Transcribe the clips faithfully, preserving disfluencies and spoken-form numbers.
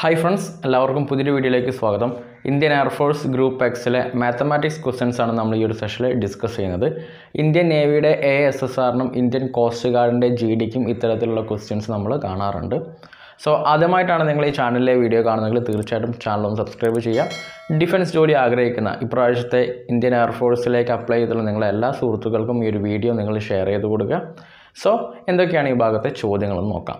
Hi friends, എല്ലാവർക്കും പുതിയൊരു വീഡിയോയിലേക്ക് സ്വാഗതം. ഇന്ത്യൻ എയർഫോഴ്സ് ഗ്രൂപ്പ് എക്സിലെ മാത്തമാറ്റിക്സ് ക്വസ്റ്റ്യൻസ് ആണ് നമ്മൾ ഈ ഒരു സെഷനിൽ ഡിസ്കസ് ചെയ്യുന്നത്. ഇന്ത്യൻ നേവിയുടെ എ എസ് എസ് ആറിനും ഇന്ത്യൻ കോസ്റ്റ് ഗാർഡിൻ്റെ ജി ഡിക്കും ഇത്തരത്തിലുള്ള ക്വസ്റ്റ്യൻസ് നമ്മൾ കാണാറുണ്ട്. സോ ആദ്യമായിട്ടാണ് നിങ്ങൾ ഈ ചാനലിലെ വീഡിയോ കാണുന്നതെങ്കിൽ തീർച്ചയായിട്ടും ചാനലൊന്ന് സബ്സ്ക്രൈബ് ചെയ്യുക. ഡിഫൻസ് ജോലി ആഗ്രഹിക്കുന്ന ഇപ്രാവശ്യത്തെ ഇന്ത്യൻ എയർഫോഴ്സിലേക്ക് അപ്ലൈ ചെയ്തിട്ടുള്ള നിങ്ങളെ എല്ലാ സുഹൃത്തുക്കൾക്കും ഈ ഒരു വീഡിയോ നിങ്ങൾ ഷെയർ ചെയ്ത് കൊടുക്കുക. സോ എന്തൊക്കെയാണ് ഈ ഭാഗത്തെ ചോദ്യങ്ങളെന്ന് നോക്കാം.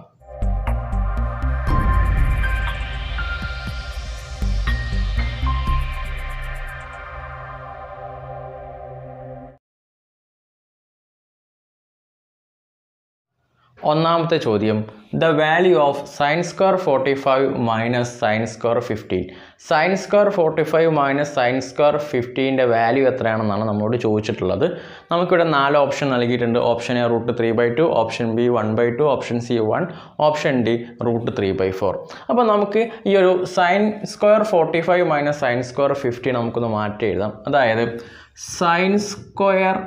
ഒന്നാമത്തെ ചോദ്യം, the value of sine square forty five minus sine square fifteen. Sine square forty five minus sine square ഫിഫ്റ്റീൻ്റെ വാല്യൂ എത്രയാണെന്നാണ് നമ്മളോട് ചോദിച്ചിട്ടുള്ളത്. നമുക്കിവിടെ നാല് ഓപ്ഷൻ നൽകിയിട്ടുണ്ട്. Option A root three by two, option B one by two, option C one, option D root three by four. അപ്പോൾ നമുക്ക് ഈ ഒരു sine square forty five minus sine square fifteen നമുക്കൊന്ന് മാറ്റി എഴുതാം. അതായത് sine square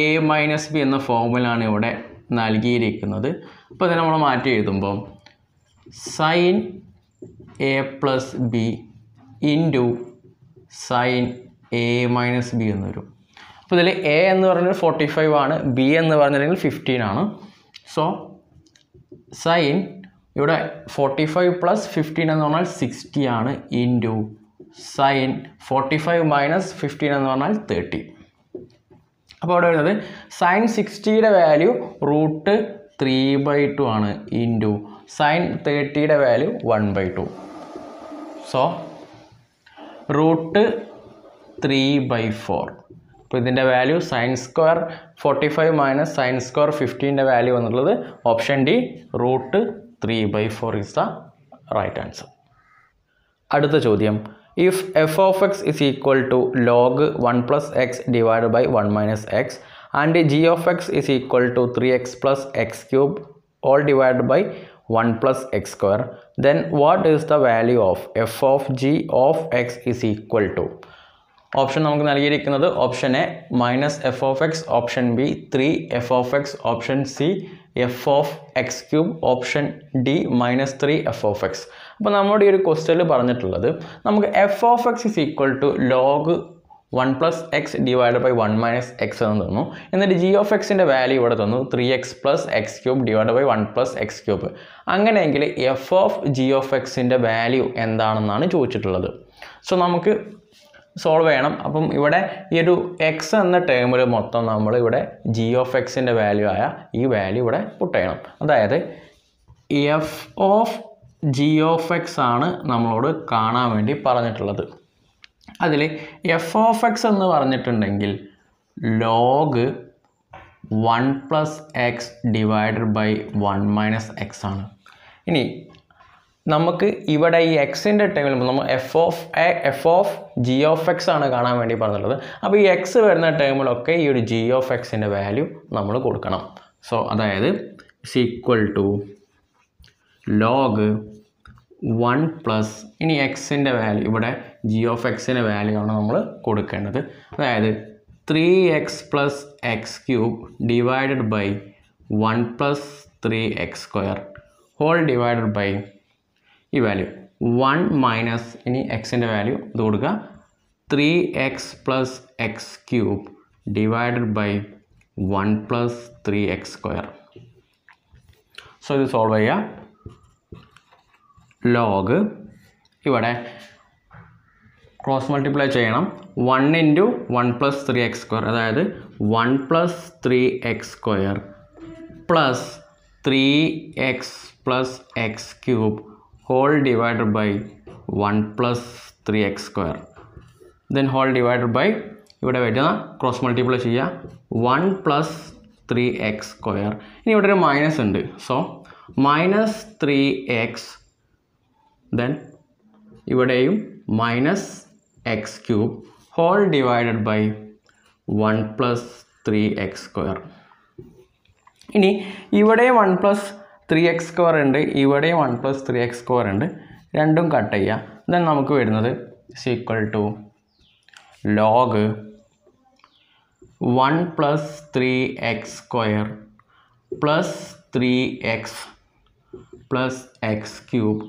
A minus B എന്ന ഫോർമുലാണ് ഇവിടെ നൽകിയിരിക്കുന്നത്. അപ്പോൾ അതിനെ നമ്മൾ മാറ്റി എഴുതുമ്പോൾ sine A plus B into sine A minus B എന്ന് വരും. അപ്പോൾ ഇതിൽ എ എന്ന് പറഞ്ഞാൽ ഫോർട്ടി ഫൈവ് ആണ്, ബി എന്ന് പറഞ്ഞില്ലെങ്കിൽ ഫിഫ്റ്റീൻ ആണ്. സോ സൈൻ ഇവിടെ ഫോർട്ടി ഫൈവ് പ്ലസ് ഫിഫ്റ്റീൻ എന്ന് പറഞ്ഞാൽ സിക്സ്റ്റി ആണ് into sine forty five minus fifteen എന്ന് പറഞ്ഞാൽ തേർട്ടി. അപ്പോൾ അവിടെ വരുന്നത് സൈൻ സിക്സ്റ്റിയുടെ value root three by two ആണ് ഇൻറ്റു സൈൻ തേർട്ടിയുടെ value one by two. So root three by four. അപ്പോൾ ഇതിൻ്റെ value sine square forty five minus sine square ഫിഫ്റ്റീൻ്റെ വാല്യൂ എന്നുള്ളത് option D root three by four is the right answer. അടുത്ത ചോദ്യം, if f of x is equal to log one plus x divided by one minus x and g of x is equal to three x plus x cube all divided by one plus x square, then what is the value of f of g of x is equal to? Option നമുക്ക് നൽകിയിരിക്കുന്നത് option A minus F of X, option B three F of X, option C F of X cube, option D minus three F of X. അപ്പോൾ നമ്മുടെ ഈ ഒരു ക്വസ്റ്റ്യനിൽ പറഞ്ഞിട്ടുള്ളത് നമുക്ക് F of X is equal to log one plus X divide by one minus X എന്ന് തന്നു. എന്നിട്ട് ജി ഓഫ് എക്സിൻ്റെ വാല്യൂ ഇവിടെ തന്നു three X plus X cube divide by one plus X cube. അങ്ങനെയെങ്കിൽ എഫ് ഓഫ് ജി ഓഫ് എക്സിൻ്റെ value എന്താണെന്നാണ് ചോദിച്ചിട്ടുള്ളത്. സോ നമുക്ക് സോൾവ് ചെയ്യണം. അപ്പം ഇവിടെ ഈ ഒരു എക്സ് എന്ന ടേമിൽ മൊത്തം നമ്മൾ ഇവിടെ ജി ഓഫ് എക്സിൻ്റെ വാല്യൂ ആയ ഈ വാല്യൂ ഇവിടെ പുട്ട് ചെയ്യണം. അതായത് F of G of X ആണ് നമ്മളോട് കാണാൻ വേണ്ടി പറഞ്ഞിട്ടുള്ളത്. അതിൽ എഫ് ഓഫ് എക്സ് എന്ന് പറഞ്ഞിട്ടുണ്ടെങ്കിൽ log one plus X divided by one minus X ആണ്. ഇനി നമുക്ക് ഇവിടെ ഈ എക്സിൻ്റെ ടൈമിൽ നമ്മൾ F of F of G of X ആണ് കാണാൻ വേണ്ടി പറഞ്ഞിട്ടുള്ളത്. അപ്പോൾ ഈ എക്സ് വരുന്ന ടൈമിലൊക്കെ ഈ ഒരു ജി ഓഫ് എക്സിൻ്റെ വാല്യൂ നമ്മൾ കൊടുക്കണം. സോ അതായത് is equal to log one plus ഇനി എക്സിൻ്റെ വാല്യൂ ഇവിടെ ജി ഓഫ് എക്സിൻ്റെ വാല്യൂ ആണ് നമ്മൾ കൊടുക്കേണ്ടത്. അതായത് three X plus X cube divided by one plus three x square whole divided by ഈ വാല്യൂ വൺ മൈനസ് ഇനി എക്സിൻ്റെ വാല്യൂ ഇത് കൊടുക്കുക three X plus X cube divided by one plus three x square. So ഇത് solve ചെയ്യുക log ഇവിടെ cross multiply ചെയ്യണം one into one plus three x square. അതായത് one plus three x square plus three X plus X cube whole divided by one plus three x square then whole divided by ഇവിടെ വരുന്ന cross multiply ചെയ്യുക one plus three x square. ഇനി ഇവിടെ ഒരു minus ഉണ്ട്. So minus three x then ഇവിടെയും minus x cube whole divided by one plus three x square. ഇനി ഇവിടെ one plus three x square ഉണ്ട്, ഇവിടെ one plus three x square ഉണ്ട്, രണ്ടും കട്ട് ചെയ്യുക. ദെൻ നമുക്ക് വരുന്നത് is equal to log one plus three x square plus three X plus X cube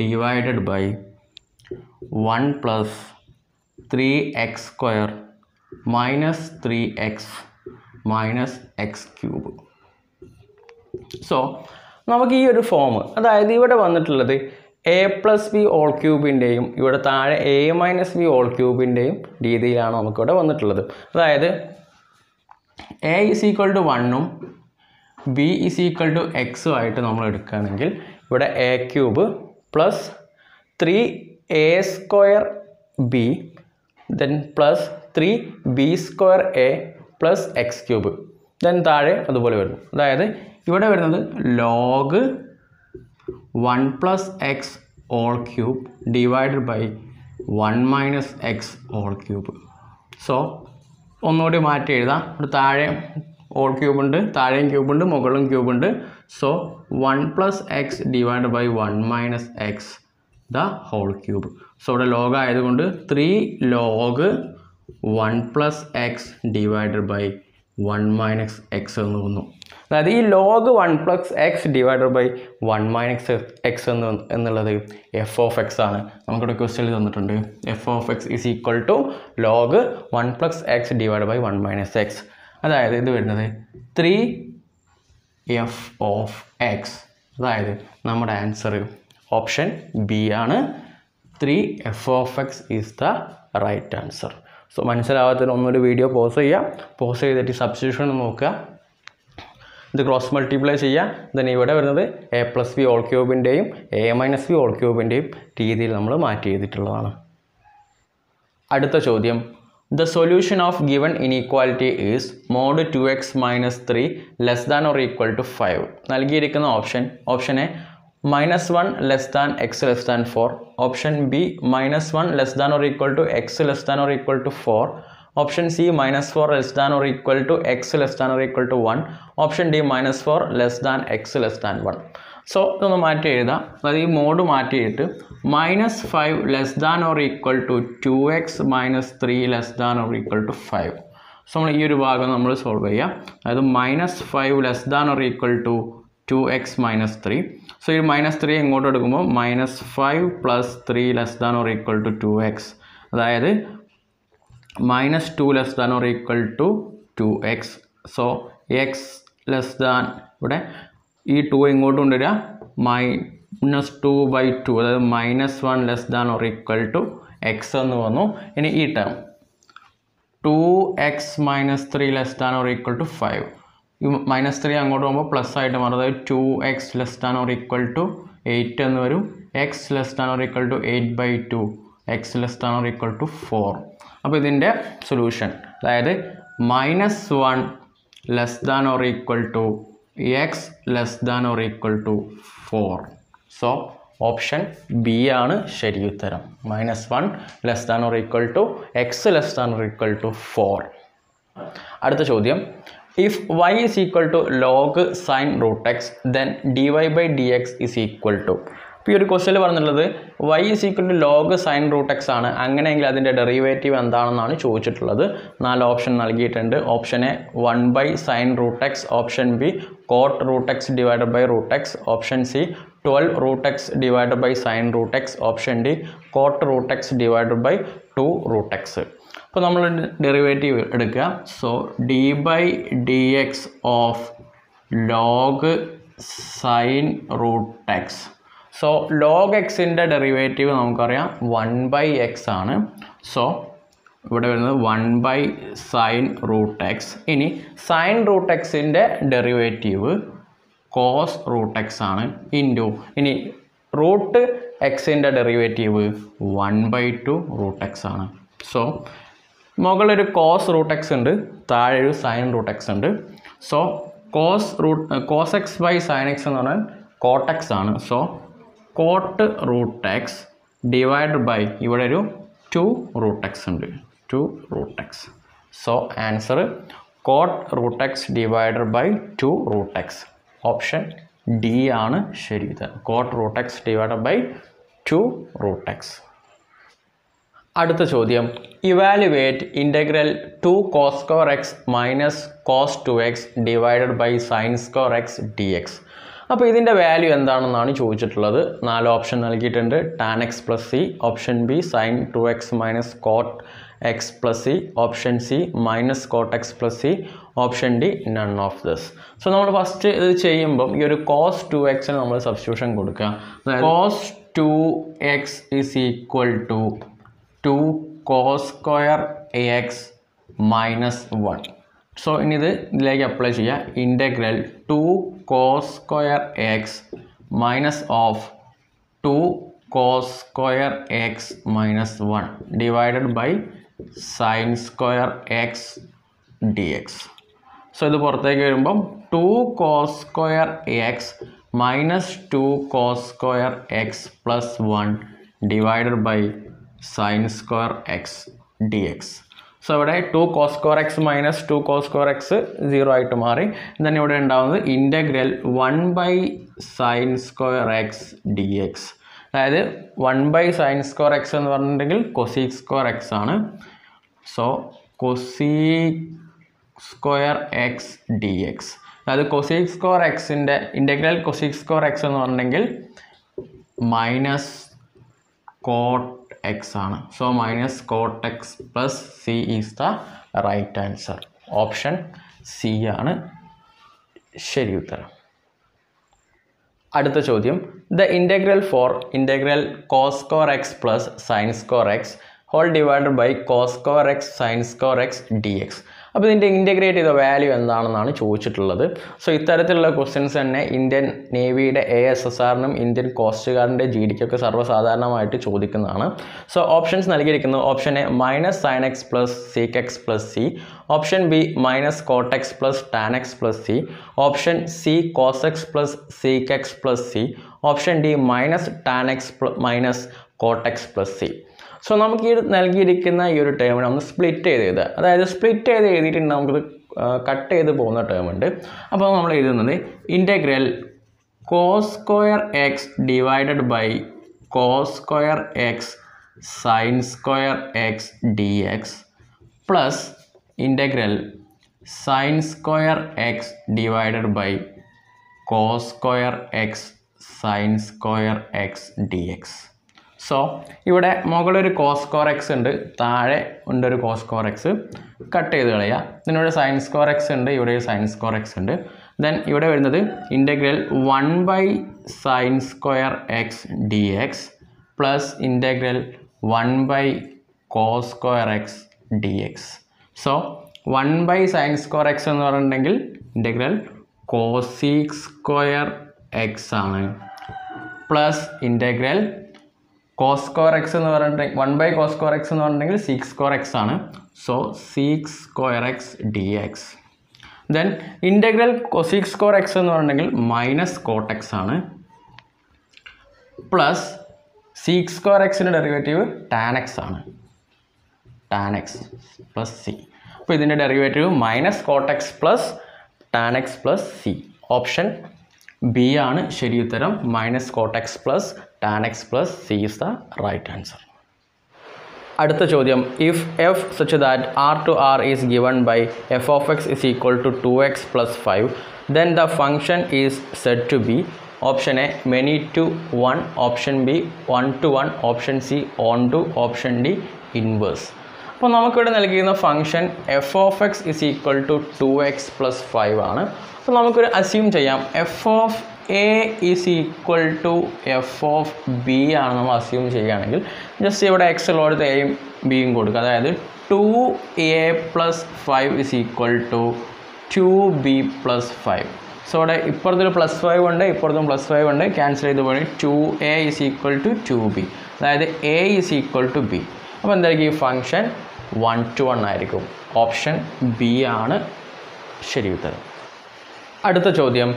divided by one plus three x square minus three x minus x cube. So നമുക്ക് ഈ ഒരു form, അതായത് ഇവിടെ വന്നിട്ടുള്ളത് a plus b whole ക്യൂബിൻ്റെയും ഇവിടെ താഴെ a minus b whole ക്യൂബിൻ്റെയും രീതിയിലാണ് നമുക്കിവിടെ വന്നിട്ടുള്ളത്. അതായത് എ ഇസ് ഈക്വൽ ടു വണ്ണും ബി ഇസ് ഈക്വൽ ടു എക്സും ആയിട്ട് നമ്മൾ എടുക്കുകയാണെങ്കിൽ ഇവിടെ a cube plus three a square b then plus three B square a plus X cube then താഴെ അതുപോലെ വരുന്നു. അതായത് ഇവിടെ വരുന്നത് log one plus x whole cube divided by one minus x whole cube. So ഒന്നുകൂടി മാറ്റി എഴുതാം. ഇവിടെ താഴെ ഓൾ ക്യൂബുണ്ട്, താഴെയും ക്യൂബുണ്ട്, മുകളിലും ക്യൂബുണ്ട്. So one plus X divide by one minus x the whole cube. So ഇവിടെ ലോഗ് ആയതുകൊണ്ട് three log one plus X divide by one minus X എന്ന് വന്നു. അതായത് ഈ log one plus X divided by one minus X എന്ന് എന്നുള്ളത് f of X ആണ്. നമുക്കിവിടെ ക്വസ്റ്റ്യനിൽ തന്നിട്ടുണ്ട് f of X is equal to log one plus X divide by one minus x. അതായത് ഇത് വരുന്നത് ത്രീ എഫ് ഓഫ് എക്സ്. അതായത് നമ്മുടെ ആൻസർ ഓപ്ഷൻ ബി ആണ്. Three F of x is the right answer. So മനസ്സിലാവാത്തതിന് ഒന്നൊരു video pause ചെയ്യുക, pause ചെയ്തിട്ട് സബ്സ്റ്റിറ്റ്യൂഷൻ നോക്കുക, ഇത് ക്രോസ് മൾട്ടിപ്ലൈ ചെയ്യുക. ദെൻ ഇവിടെ വരുന്നത് എ പ്ലസ് ബി ഓൾ ക്യൂബിൻ്റെയും എ മൈനസ് ബി ഓൾ ക്യൂബിൻ്റെയും രീതിയിൽ നമ്മൾ മാറ്റി ചെയ്തിട്ടുള്ളതാണ്. അടുത്ത ചോദ്യം, the solution of given inequality is mod two x minus three less than or equal to five. നൽകിയിരിക്കുന്ന option option A minus one less than x less than four, option B minus one less than or equal to x less than or equal to four, option C minus four less than or equal to x less than or equal to one, option D minus four less than x less than one. So ഇതൊന്ന് മാറ്റി എഴുതാം. അതായത് ഈ mod മാറ്റിയിട്ട് minus five less than or equal to two x minus three less than or equal to five. So നമ്മൾ ഈ ഒരു ഭാഗം നമ്മൾ സോൾവ് ചെയ്യാം. അതായത് minus five less than or equal to two x minus three. So ഈ minus three ഇങ്ങോട്ട് എടുക്കുമ്പോൾ minus five plus three less than or equal to two x. അതായത് minus two less than or equal to two x. So x less than ഇവിടെ ഈ two ഇങ്ങോട്ട് കൊണ്ടുവരിക minus two by two. അതായത് minus one less than or equal to x എന്ന് വന്നു. ഇനി ഈ term two x minus three less than or equal to five. ഈ മൈനസ് ത്രീ അങ്ങോട്ട് പോകുമ്പോൾ പ്ലസ് ആയിട്ട് മാറും. അതായത് two x less than or equal to eight എന്ന് വരും. X less than or equal to eight by two, x less than or equal to four. അപ്പോൾ ഇതിൻ്റെ സൊല്യൂഷൻ അതായത് minus one less than or equal to x less than or equal to four. So option B ആണ് ശരി ഉത്തരം. Minus one less than or equal to x less than or equal to four. അടുത്ത ചോദ്യം, if y is equal to log sine root x then d y by d x is equal to. ഇപ്പോൾ ഈ ഒരു ക്വസ്റ്റ്യനിൽ പറഞ്ഞിട്ടുള്ളത് y is equal to log sine root x ആണ്. അങ്ങനെയെങ്കിൽ അതിൻ്റെ ഡെറിവേറ്റീവ് എന്താണെന്നാണ് ചോദിച്ചിട്ടുള്ളത്. നാല് ഓപ്ഷൻ നൽകിയിട്ടുണ്ട്. Option A one by sine root x, option B cot root x divided by root x, option C twelve root x divided by sine root x, option D cot root x divided by two root x. അപ്പോൾ നമ്മൾ derivative എടുക്കുക. So d by d x of log sine root x. So log എക്സിൻ്റെ derivative നമുക്കറിയാം one by x ആണ്. So ഇവിടെ വരുന്നത് one by sine root x. ഇനി sine root എക്സിൻ്റെ ഡെറിവേറ്റീവ് കോസ് റൂട്ട് എക്സ് ആണ് ഇൻറ്റു ഇനി റൂട്ട് എക്സിൻ്റെ derivative one by two root x ആണ്. സോ മുകളിലൊരു കോസ് റൂട്ട് എക്സ് ഉണ്ട്, താഴെ ഒരു സൈൻ റൂട്ട് എക്സ് ഉണ്ട്. So cos root cos x by sine x എന്ന് പറഞ്ഞാൽ കോട്ട് എക്സ് ആണ്. So cot root x divide by ഇവിടെ ഒരു ടു റൂട്ട് എക്സ് ഉണ്ട്, two root x. So answer cot root x divide by two root x. Option D ആണ് ശരി ഉത്തരം. Coat root x divide by two root x. അടുത്ത ചോദ്യം, evaluate integral two cos square x minus cos two x divide by sine square x d x. അപ്പോൾ ഇതിൻ്റെ value എന്താണെന്നാണ് ചോദിച്ചിട്ടുള്ളത്. നാല് ഓപ്ഷൻ നൽകിയിട്ടുണ്ട്. Tan x plus C, option B sine two x minus cot x plus C, option C minus cot x plus C, option D none of this. So നമ്മൾ first ഇത് ചെയ്യുമ്പം ഈ ഒരു കോസ് ടു എക്സിന് നമ്മൾ substitution കൊടുക്കുക. Cos two x is equal to two cos square a x minus one. So ഇനി ഇത് ഇതിലേക്ക് അപ്ലൈ ചെയ്യുക. Integral two cos square x minus of two cos square x minus one divided by sine square x d x. So ഇത് പുറത്തേക്ക് വരുമ്പം two cos square x minus two cos square x plus one divided by sine square x d x. So ഇവിടെ two cos square x minus two cos square x zero ആയിട്ട് മാറി. Then ഇവിടെ ഉണ്ടാവുന്നത് integral one by sine square x d x. അതായത് one by sine square x എന്ന് പറഞ്ഞിട്ടുണ്ടെങ്കിൽ cosec square x ആണ്. So cosec square x d x. അതായത് cosec square എക്സിൻ്റെ ഇൻ്റഗ്രൽ കൊസീക് സ്ക്വയർ എക്സ് എന്ന് പറഞ്ഞിട്ടുണ്ടെങ്കിൽ മൈനസ് കോട്ട് എക്സ് ആണ്. So minus cot x plus C is the right answer. Option C ആണ് ശരി ഉത്തരം. അടുത്ത ചോദ്യം, the integral for integral cos square x plus sine square x whole divided by cos square x sine square x d x. അപ്പോൾ ഇതിൻ്റെ integrate ചെയ്ത value എന്താണെന്നാണ് ചോദിച്ചിട്ടുള്ളത്. സോ ഇത്തരത്തിലുള്ള ക്വസ്റ്റ്യൻസ് തന്നെ ഇന്ത്യൻ നേവിയുടെ എ എസ് എസ് ആറിനും ഇന്ത്യൻ കോസ്റ്റ് ഗാർഡിൻ്റെ ജി ഡിക്കൊക്കെ സർവ്വസാധാരണമായിട്ട് ചോദിക്കുന്നതാണ്. സോ ഓപ്ഷൻസ് നൽകിയിരിക്കുന്നു. Option A minus sine x plus sec x plus C, option B minus cot x plus tan x plus C, option C cos x plus sec x plus C, option D minus tan x minus cot x plus C. So നമുക്ക് ഈ നൽകിയിരിക്കുന്ന ഈ ഒരു ടേമിനെ നമ്മൾ split ചെയ്ത് ചെയ്ത് അതായത് split ചെയ്ത് എഴുതിയിട്ടുണ്ട്. നമുക്കിത് കട്ട് ചെയ്ത് പോകുന്ന ടേമുണ്ട്. അപ്പോൾ നമ്മൾ എഴുതുന്നത് integral cos square x divided by cos square x sine square x d x plus integral sine square x divided by cos square x sine square x d x. So ഇവിടെ മുകളിലൊരു cos square x ഉണ്ട്, താഴെ ഉണ്ട് ഒരു cos square X. Cut ചെയ്ത് കളയുക. ഇതിനിവിടെ sign square x ഉണ്ട്, ഇവിടെ ഒരു സൈൻ സ്ക്വയർ എക്സ് ഉണ്ട്. ദെൻ ഇവിടെ വരുന്നത് integral one by sine square x d x plus integral one by cos square x d x. So one by sine square x എന്ന് പറഞ്ഞിട്ടുണ്ടെങ്കിൽ ഇൻ്റഗ്രൽ കോസീക് സ്ക്വയർ എക്സ് ആണ് plus integral cos square x എന്ന് പറഞ്ഞിട്ടുണ്ടെങ്കിൽ one by cos square x എന്ന് പറഞ്ഞിട്ടുണ്ടെങ്കിൽ sec square x ആണ്. So sec square x d x. Then integral sec square x എന്ന് പറഞ്ഞിട്ടുണ്ടെങ്കിൽ മൈനസ് കോട്ട് എക്സ് ആണ് plus six square എക്സിൻ്റെ ഡെറിവേറ്റീവ് ടാൻ എക്സ് ആണ്, ടാൻ എക്സ് പ്ലസ് സി. അപ്പോൾ ഇതിൻ്റെ derivative minus cot x plus tan x plus C. Option B ആണ് ശരി ഉത്തരം. Minus cot x plus tan x plus C is the right answer. അടുത്ത ചോദ്യം, if f such that R to R is given by f of x is equal to two x plus five, then the function is said to be option A many to one, option B one to one, option C onto, option D inverse. അപ്പോൾ നമുക്കിവിടെ നൽകിയിരുന്ന function f of x is equal to two x plus five ആണ്. അപ്പോൾ നമുക്കൊരു assume ചെയ്യാം f of A is equal to f of B ആണ് നമ്മൾ assume ചെയ്യുകയാണെങ്കിൽ. ജസ്റ്റ് ഇവിടെ എക്സ് ഉള്ളടുത്ത് എയും ബിയും കൊടുക്കുക. അതായത് two a plus five is equal to two b plus five. So ഇവിടെ ഇപ്പുറത്തൊരു പ്ലസ് ഫൈവ് ഉണ്ട്, ഇപ്പുറത്തും പ്ലസ് ഫൈവ് ഉണ്ട്. ക്യാൻസൽ ചെയ്ത് പോയി two a is equal to two b. അതായത് a is equal to b. അപ്പോൾ എന്തായിരിക്കും ഈ ഫംഗ്ഷൻ? വൺ ടു വൺ ആയിരിക്കും. ഓപ്ഷൻ ബി ആണ് ശരി ഉത്തരം. അടുത്ത ചോദ്യം,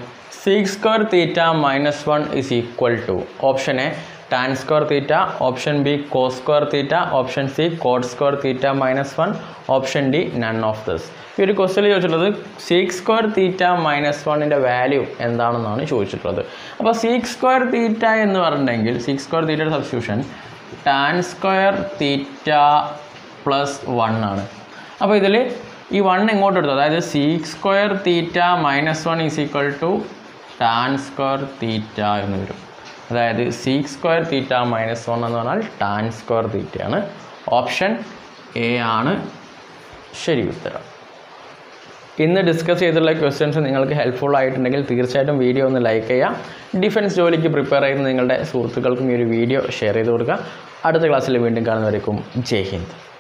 sec square theta minus one is equal to option A tan square theta, option B cos square theta, option C cot square theta minus one, option D none of this. ഈ ഒരു question ചോദിച്ചിട്ടുള്ളത് sec square theta minus വണ്ണിൻ്റെ value എന്താണെന്നാണ് ചോദിച്ചിട്ടുള്ളത്. അപ്പോൾ sec square theta എന്ന് പറഞ്ഞിട്ടുണ്ടെങ്കിൽ sec square തീറ്റയുടെ substitution tan square theta plus one ആണ്. അപ്പോൾ ഇതിൽ ഈ വൺ ഇങ്ങോട്ട് എടുത്തു. അതായത് sec square theta minus one is equal to tan square theta എന്ന് വരും. അതായത് sec square theta minus one എന്ന് പറഞ്ഞാൽ tan square theta ആണ്. ഓപ്ഷൻ എ ആണ് ശരി ഉത്തരം. ഇന്ന് ഡിസ്കസ് ചെയ്തിട്ടുള്ള ക്വസ്റ്റ്യൻസ് നിങ്ങൾക്ക് ഹെൽപ്ഫുൾ ആയിട്ടുണ്ടെങ്കിൽ തീർച്ചയായിട്ടും വീഡിയോ ഒന്ന് ലൈക്ക് ചെയ്യുക. ഡിഫൻസ് ജോലിക്ക് പ്രിപ്പയർ ചെയ്യുന്ന നിങ്ങളുടെ സുഹൃത്തുക്കൾക്കും ഈ ഒരു വീഡിയോ ഷെയർ ചെയ്ത് കൊടുക്കുക. അടുത്ത ക്ലാസ്സിൽ വീണ്ടും കാണുന്നവരേക്കും ജയ് ഹിന്ദ്.